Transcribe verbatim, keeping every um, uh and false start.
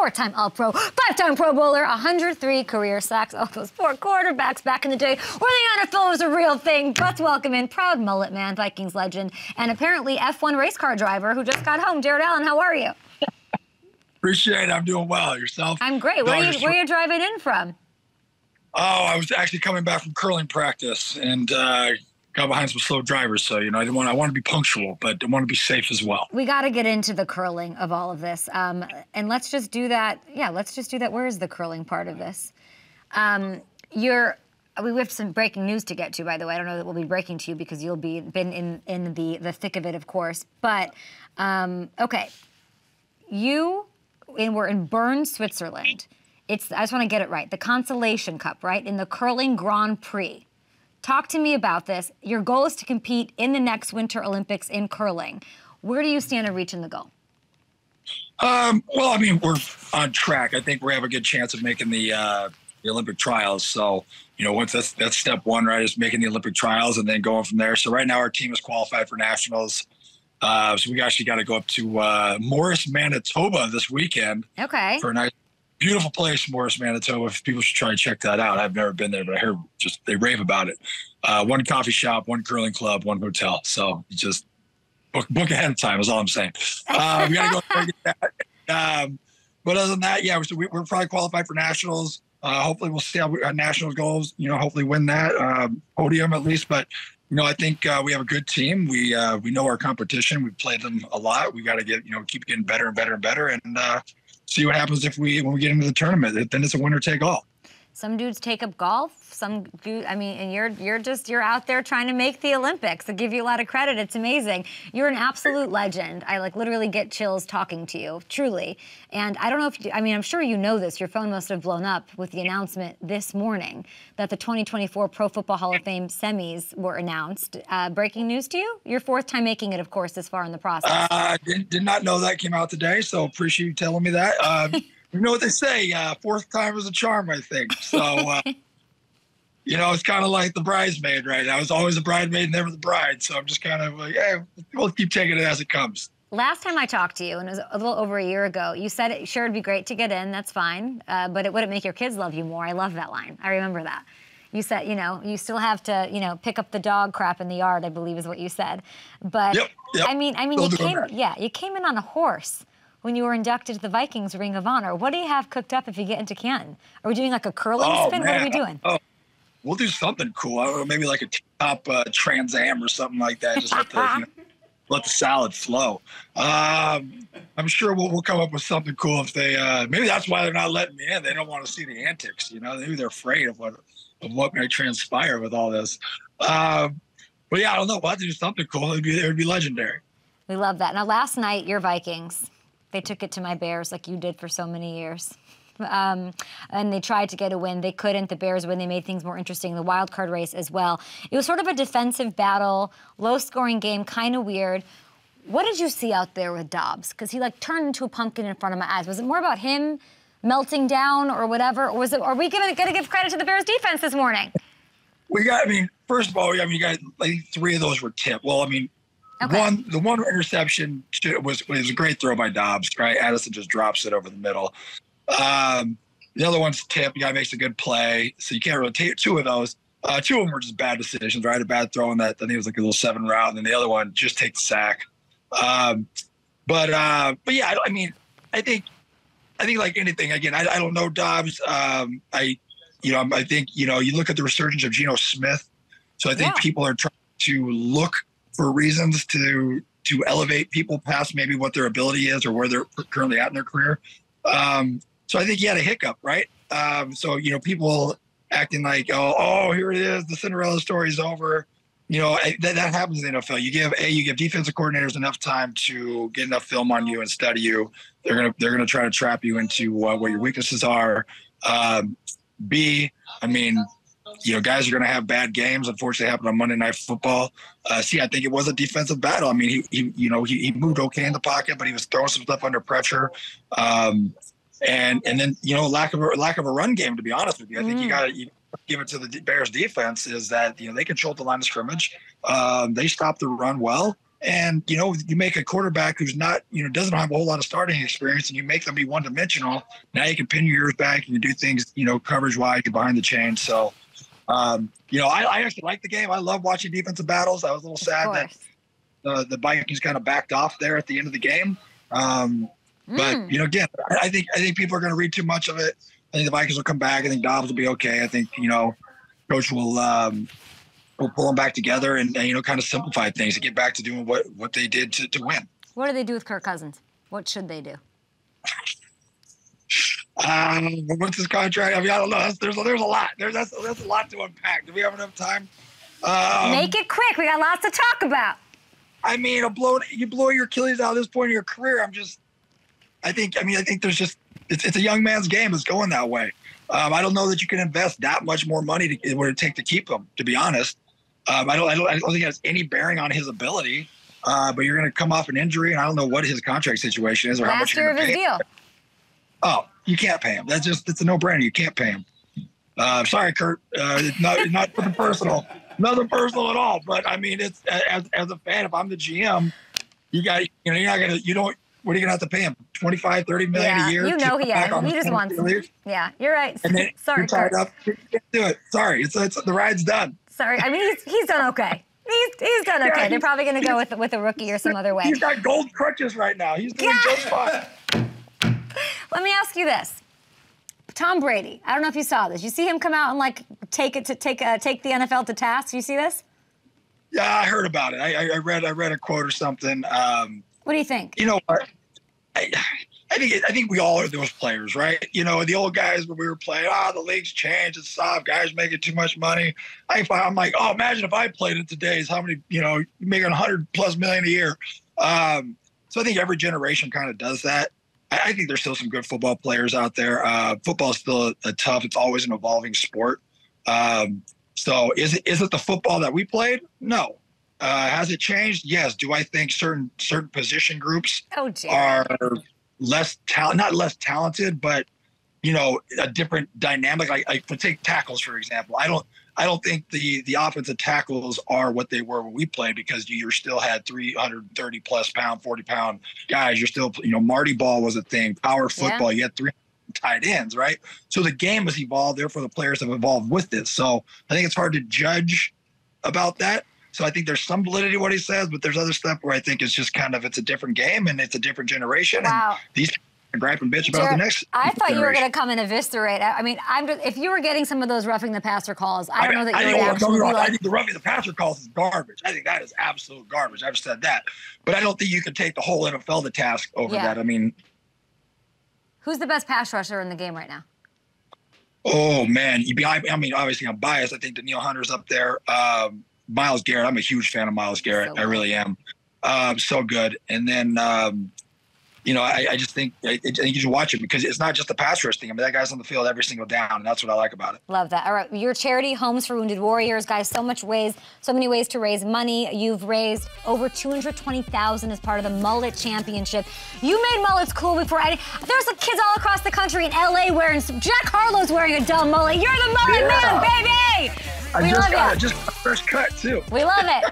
four-time All-Pro, five-time Pro Bowler, one hundred three career sacks. Oh, those poor quarterbacks back in the day where the N F L was a real thing. Let's welcome in proud mullet man, Vikings legend, and apparently F one race car driver who just got home. Jared Allen, how are you? Appreciate it. I'm doing well. Yourself? I'm great. Where are you, where are you driving in from? Oh, I was actually coming back from curling practice and uh, got behind some slow drivers. So, you know, I didn't want I want to be punctual, but I want to be safe as well. We got to get into the curling of all of this. Um, and let's just do that. Yeah, let's just do that. Where is the curling part of this? Um, you're we have some breaking news to get to, by the way. I don't know that we'll be breaking to you because you'll be been in, in the, the thick of it, of course. But, um, OK, you and we're in Bern, Switzerland. It's, I just want to get it right. The Consolation Cup, right, in the curling Grand Prix. Talk to me about this. Your goal is to compete in the next Winter Olympics in curling. Where do you stand in reaching the goal? Um, well, I mean, we're on track. I think we have a good chance of making the, uh, the Olympic trials. So, you know, once that's, that's step one, right, is making the Olympic trials and then going from there. So right now our team is qualified for nationals. Uh, so we actually got to go up to uh, Morris, Manitoba this weekend. Okay. For a nice... Beautiful place, Morris, Manitoba. People should try and check that out. I've never been there, but I hear just they rave about it. Uh, one coffee shop, one curling club, one hotel. So just book, book ahead of time is all I'm saying. Uh, we got to go and get that. Um, but other than that, yeah, we're, we're probably qualified for nationals. Uh, hopefully we'll see how we, our national goals, you know, hopefully win that um, podium at least. But, you know, I think uh, we have a good team. We uh, we know our competition. We've played them a lot. We got to get, you know, keep getting better and better and better. And, uh, see what happens if we when we get into the tournament. Then it's a winner take all. Some dudes take up golf. Some do. I mean, and you're you're just you're out there trying to make the Olympics. I give you a lot of credit. It's amazing. You're an absolute legend. I like literally get chills talking to you. Truly. And I don't know if you, I mean I'm sure you know this. Your phone must have blown up with the announcement this morning that the twenty twenty-four Pro Football Hall of Fame semis were announced. Uh, breaking news to you. Your fourth time making it, of course, this far in the process. Uh, I did, did not know that came out today. So appreciate you telling me that. Um, You know what they say, uh, fourth time is a charm, I think. So, uh, you know, it's kind of like the bridesmaid, right? I was always the bridesmaid, never the bride. So I'm just kind of like, hey, we'll keep taking it as it comes. Last time I talked to you, and it was a little over a year ago, you said it sure would be great to get in, that's fine, uh, but it wouldn't make your kids love you more. I love that line. I remember that. You said, you know, you still have to, you know, pick up the dog crap in the yard, I believe is what you said. But, yep, yep. I mean, I mean, you came, yeah, you came in on a horse when you were inducted to the Vikings' Ring of Honor. What do you have cooked up if you get into Canton? Are we doing like a curling oh, spin? Man. What are we doing? Oh, we'll do something cool. I don't know, maybe like a top uh, Trans Am or something like that. Just let the, you know, let the salad flow. Um, I'm sure we'll, we'll come up with something cool if they, uh, maybe that's why they're not letting me in. They don't want to see the antics, you know? Maybe they're afraid of what, of what may transpire with all this. Uh, but yeah, I don't know. We'll have to do something cool. It'd be, it'd be legendary. We love that. Now, last night, your Vikings, they took it to my Bears like you did for so many years. Um, and they tried to get a win. They couldn't. The Bears win. They made things more interesting. The wild card race as well. It was sort of a defensive battle, low-scoring game, kind of weird. What did you see out there with Dobbs? Because he, like, turned into a pumpkin in front of my eyes. Was it more about him melting down or whatever? Or was it, are we going to give credit to the Bears' defense this morning? We got, I mean, first of all, I mean, you got, like, three of those were tipped. Well, I mean, Okay. One, the one interception was was a great throw by Dobbs, right? Addison just drops it over the middle. Um, the other one's tip. The guy makes a good play, so you can't really take two of those. Uh, two of them were just bad decisions, right? A bad throw on that. I think it was like a little seven route, and then the other one just takes the sack. Um, but uh, but yeah, I, I mean, I think I think like anything. Again, I, I don't know Dobbs. Um, I you know I think you know you look at the resurgence of Geno Smith, so I think yeah. people are trying to look for reasons to to elevate people past maybe what their ability is or where they're currently at in their career. Um, so I think he had a hiccup, right? Um, so, you know, people acting like, oh, oh, here it is, the Cinderella story's over. You know, I, that, that happens in the N F L. You give a you give defensive coordinators enough time to get enough film on you and study you. They're gonna they're gonna try to trap you into uh, what your weaknesses are. Um, B, I mean. You know, guys are going to have bad games. Unfortunately, it happened on Monday Night Football. Uh, see, I think it was a defensive battle. I mean, he, he you know, he, he moved okay in the pocket, but he was throwing some stuff under pressure. Um, and and then, you know, lack of a, lack of a run game, to be honest with you. I think mm. you got to give it to the Bears defense is that, you know, they controlled the line of scrimmage. Um, they stopped the run well. And, you know, you make a quarterback who's not, you know, doesn't have a whole lot of starting experience, and you make them be one dimensional. Now you can pin your ears back and you do things, you know, coverage wise, you're behind the chains. So, um, you know, I, I actually like the game. I love watching defensive battles. I was a little sad that the, the Vikings kind of backed off there at the end of the game. Um, mm. But, you know, again, I think, I think people are going to read too much of it. I think the Vikings will come back. I think Dobbs will be okay. I think, you know, coach will, um, We'll pull them back together and, and, you know, kind of simplify things and get back to doing what, what they did to, to win. What do they do with Kirk Cousins? What should they do? Um, what's his contract? I mean, I don't know. That's, there's, there's a lot. There's, that's, that's a lot to unpack. Do we have enough time? Um, Make it quick. We got lots to talk about. I mean, a blown, you blow your Achilles out at this point in your career. I'm just – I think – I mean, I think there's just – it's a young man's game. It's going that way. Um, I don't know that you can invest that much more money to, what it would take to keep him, to be honest. Um, I, don't, I don't. I don't think it has any bearing on his ability. Uh, but you're going to come off an injury, and I don't know what his contract situation is or how much you're going to pay him. Oh, you can't pay him. That's just. It's a no-brainer. You can't pay him. Uh, sorry, Kurt. Uh, it's not not nothing personal. Nothing personal at all. But I mean, it's as as a fan, if I'm the G M, you got. You know, you're not going to. You don't. What are you going to have to pay him? twenty-five, thirty million yeah, a year? You know he has. He just wants it. Yeah, you're right. And then sorry, you're tied Kurt. Up. You can't do it. Sorry. It's, it's the ride's done. Sorry, I mean he's he's done okay. He's he's done okay. Yeah, they're probably going to go with with a rookie or some other way. He's got gold crutches right now. He's doing yeah. just fine. Let me ask you this, Tom Brady. I don't know if you saw this. You see him come out and like take it to take uh, take the N F L to task. You see this? Yeah, I heard about it. I I read I read a quote or something. Um, what do you think? You know what? I, I think I think we all are those players, right? You know, the old guys when we were playing, ah, the league's changed. It's soft. Guys making too much money. I, I'm like, oh, imagine if I played it today's how many, you know, making a hundred plus million a year. Um, so I think every generation kind of does that. I, I think there's still some good football players out there. Uh, football's still a, a tough. It's always an evolving sport. Um, so is it is it the football that we played? No. Uh, has it changed? Yes. Do I think certain certain position groups oh, are less talent, not less talented, but you know, a different dynamic? Like, like take tackles for example. I don't, I don't think the the offensive tackles are what they were when we played because you still had three hundred thirty plus pound, forty pound guys. You're still, you know, Marty Ball was a thing. Power football, yeah. You had three tight ends, right? So the game has evolved. Therefore, the players have evolved with it. So I think it's hard to judge about that. So I think there's some validity to what he says, but there's other stuff where I think it's just kind of, it's a different game and it's a different generation. Wow. And these gripe and bitch about Jared, the next I thought generation. You were going to come and eviscerate. I mean, I'm just, if you were getting some of those roughing the passer calls, I don't I, know that you would actually be like... I think the roughing the passer calls is garbage. I think that is absolute garbage. I've said that. But I don't think you can take the whole N F L to task over yeah. that. I mean... Who's the best pass rusher in the game right now? Oh, man. I mean, obviously I'm biased. I think Danielle Hunter's up there. Um... Myles Garrett. I'm a huge fan of Myles Garrett. So I really am. Um, so good. And then, um, you know, I, I just think I, I think you should watch it because it's not just the pass rush thing. I mean, that guy's on the field every single down, and that's what I like about it. Love that. All right, your charity, Homes for Wounded Warriors, guys. So much ways, so many ways to raise money. You've raised over two hundred twenty thousand dollars as part of the Mullet Championship. You made mullets cool before I did. There's some kids all across the country in L A wearing some. Jack Harlow's wearing a dumb mullet. You're the mullet yeah. man, baby. I we just love got it. Just first cut too. We love it.